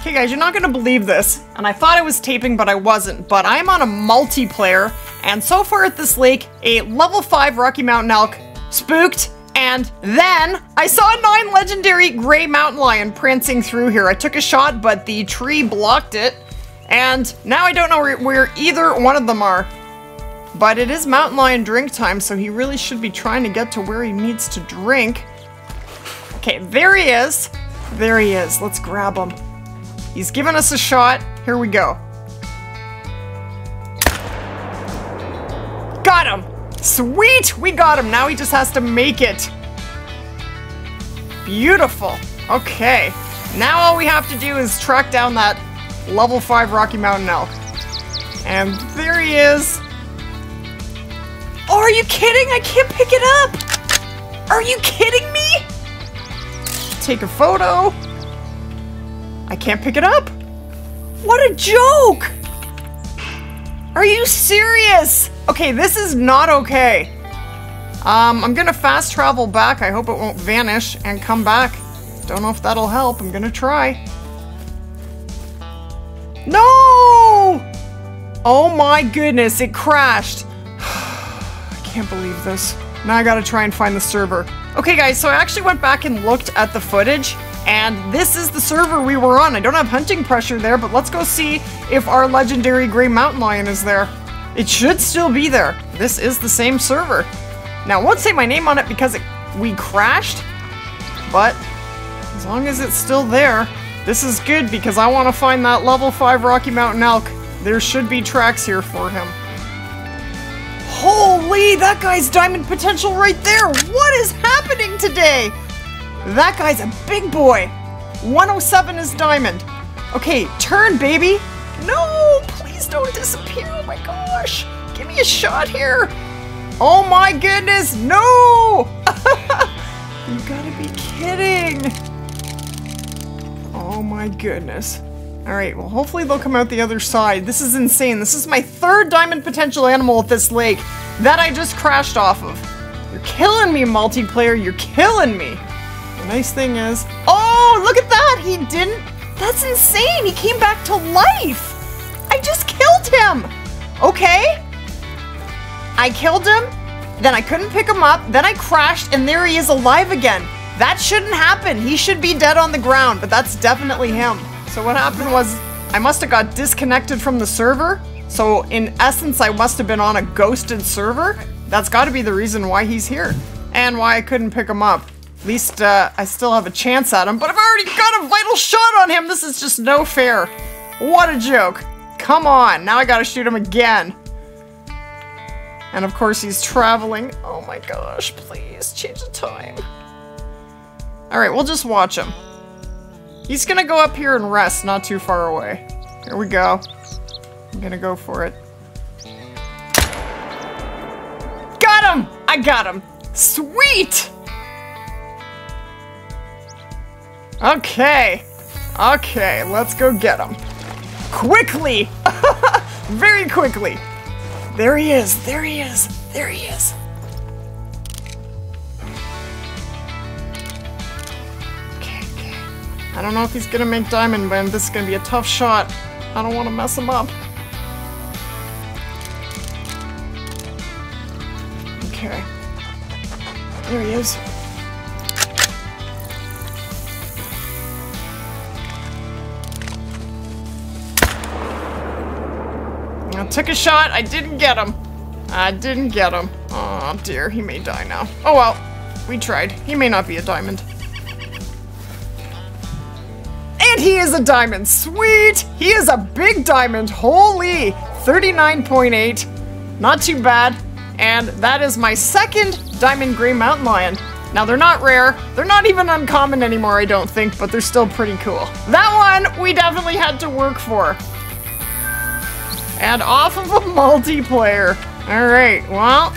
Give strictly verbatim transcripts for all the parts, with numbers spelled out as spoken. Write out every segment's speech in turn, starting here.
Okay guys, you're not gonna believe this, and I thought I was taping but I wasn't, but I'm on a multiplayer, and so far at this lake, a level five Rocky Mountain elk spooked, and then I saw a nine legendary Grey Mountain Lion prancing through here. I took a shot, but the tree blocked it, and now I don't know where, where either one of them are. But it is Mountain Lion drink time, so he really should be trying to get to where he needs to drink. Okay, there he is. There he is. Let's grab him. He's giving us a shot. Here we go. Got him! Sweet! We got him. Now he just has to make it. Beautiful. Okay. Now all we have to do is track down that level five Rocky Mountain elk. And there he is. Oh, are you kidding? I can't pick it up! Are you kidding me? Take a photo. I can't pick it up. What a joke! Are you serious? Okay, this is not okay. Um, I'm gonna fast travel back. I hope it won't vanish and come back. Don't know if that'll help. I'm gonna try. No! Oh my goodness, it crashed. I can't believe this. Now I gotta try and find the server. Okay guys, so I actually went back and looked at the footage. And this is the server we were on. I don't have hunting pressure there, but let's go see if our legendary Grey Mountain Lion is there. It should still be there. This is the same server. Now, I won't say my name on it because it, we crashed, but as long as it's still there, this is good because I want to find that level five Rocky Mountain elk. There should be tracks here for him. Holy, that guy's diamond potential right there. What is happening today? That guy's a big boy. one oh seven is diamond. Okay, turn, baby. No, please don't disappear. Oh my gosh. Give me a shot here. Oh my goodness. No. You gotta be kidding. Oh my goodness. All right, well, hopefully they'll come out the other side. This is insane. This is my third diamond potential animal at this lake that I just crashed off of. You're killing me, multiplayer. You're killing me. Nice thing is, oh, look at that, he didn't, that's insane, he came back to life. I just killed him. Okay, I killed him, then I couldn't pick him up, then I crashed, and there he is alive again. That shouldn't happen. He should be dead on the ground, but that's definitely him. So what happened was, I must have got disconnected from the server, so in essence I must have been on a ghosted server. That's got to be the reason why he's here and why I couldn't pick him up. At least uh, I still have a chance at him, but I've already got a vital shot on him. This is just no fair. What a joke. Come on. Now I gotta shoot him again. And of course he's traveling. Oh my gosh, please change the time. All right, we'll just watch him. He's gonna go up here and rest not too far away. Here we go. I'm gonna go for it. Got him. I got him. Sweet. Okay, okay, let's go get him. Quickly! Very quickly! There he is, there he is, there he is. Okay, okay. I don't know if he's gonna make diamond, but this is gonna be a tough shot. I don't wanna mess him up. Okay. There he is. I took a shot. I didn't get him. I didn't get him. Oh dear, he may die now. Oh well, we tried. He may not be a diamond. And he is a diamond. Sweet! He is a big diamond. Holy! thirty-nine point eight. Not too bad. And that is my second diamond Grey Mountain Lion. Now they're not rare. They're not even uncommon anymore, I don't think, but they're still pretty cool. That one we definitely had to work for. And off of a multiplayer. Alright, well,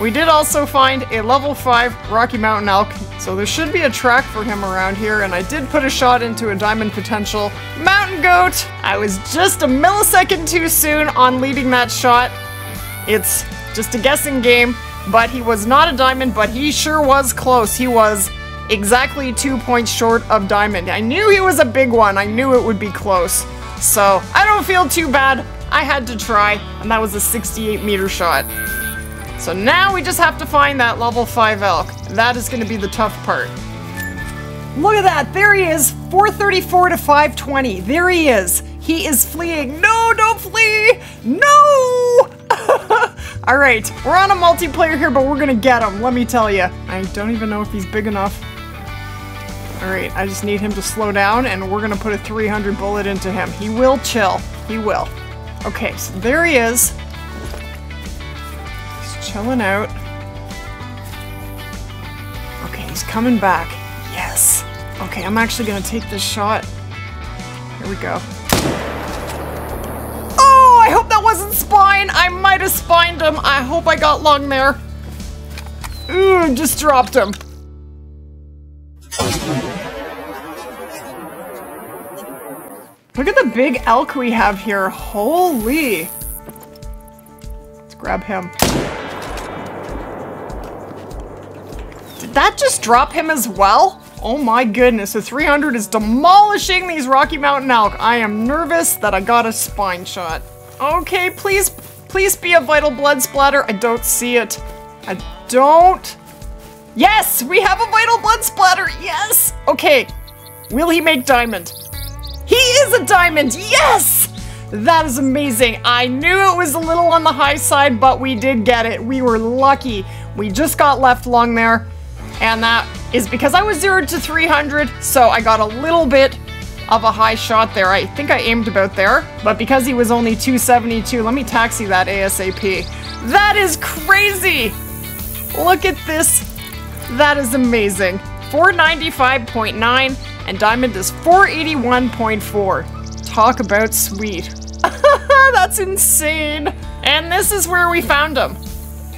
we did also find a level five Rocky Mountain elk, so there should be a track for him around here, and I did put a shot into a diamond potential Mountain Goat. I was just a millisecond too soon on leading that shot. It's just a guessing game, but he was not a diamond, but he sure was close. He was exactly two points short of diamond. I knew he was a big one. I knew it would be close. So I don't feel too bad. I had to try, and that was a sixty-eight meter shot. So now we just have to find that level five elk. That is gonna be the tough part. Look at that, there he is, four thirty-four to five twenty. There he is, he is fleeing. No, don't flee, no! All right, we're on a multiplayer here, but we're gonna get him, let me tell you. I don't even know if he's big enough. All right, I just need him to slow down, and we're gonna put a three hundred bullet into him. He will chill, he will. Okay, so there he is. He's chilling out. Okay, he's coming back. Yes. Okay, I'm actually gonna take this shot. Here we go. Oh, I hope that wasn't spine. I might have spined him. I hope I got lung there. Ooh, just dropped him. Look at the big elk we have here. Holy. Let's grab him. Did that just drop him as well? Oh my goodness, the three hundred is demolishing these Rocky Mountain elk. I am nervous that I got a spine shot. Okay, please, please be a vital blood splatter. I don't see it. I don't. Yes, we have a vital blood splatter. Yes. Okay. Will he make diamond? He is a diamond, yes! That is amazing. I knew it was a little on the high side, but we did get it. We were lucky. We just got left lung there, and that is because I was zero to three hundred, so I got a little bit of a high shot there. I think I aimed about there, but because he was only two seventy-two, let me taxi that ASAP. That is crazy! Look at this. That is amazing. four ninety-five point nine. And diamond is four eighty-one point four. Talk about sweet. That's insane. And this is where we found him.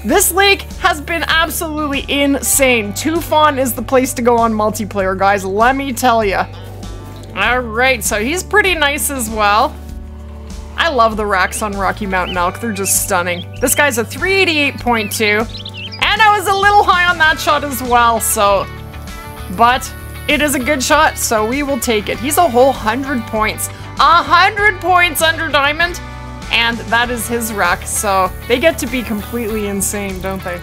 This lake has been absolutely insane. Two Fawns is the place to go on multiplayer, guys. Let me tell you. All right, so he's pretty nice as well. I love the racks on Rocky Mountain elk. They're just stunning. This guy's a three eighty-eight point two. And I was a little high on that shot as well, so... But... it is a good shot, so we will take it. He's a whole hundred points. A hundred points under diamond, and that is his rack, so they get to be completely insane, don't they?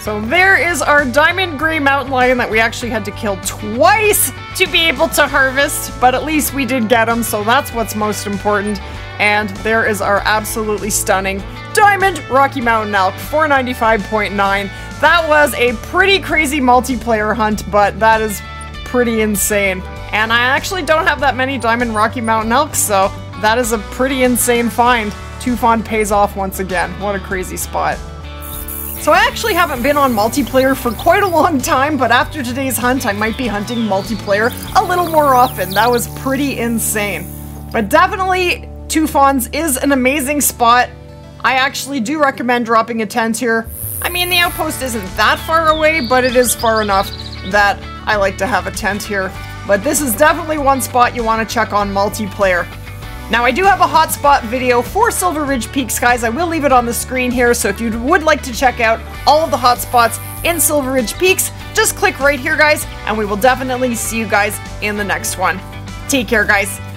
So there is our diamond Grey Mountain Lion that we actually had to kill twice to be able to harvest, but at least we did get him, so that's what's most important. And there is our absolutely stunning diamond Rocky Mountain elk, four ninety-five point nine. That was a pretty crazy multiplayer hunt, but that is pretty insane. And I actually don't have that many diamond Rocky Mountain elk, so that is a pretty insane find. Two Fawns pays off once again. What a crazy spot. So I actually haven't been on multiplayer for quite a long time, but after today's hunt I might be hunting multiplayer a little more often. That was pretty insane. But definitely Two Fawns is an amazing spot. I actually do recommend dropping a tent here. I mean, the outpost isn't that far away, but it is far enough that I like to have a tent here, but this is definitely one spot you want to check on multiplayer. Now I do have a hotspot video for Silver Ridge Peaks, guys. I will leave it on the screen here, so if you would like to check out all of the hotspots in Silver Ridge Peaks, just click right here, guys, and we will definitely see you guys in the next one. Take care, guys.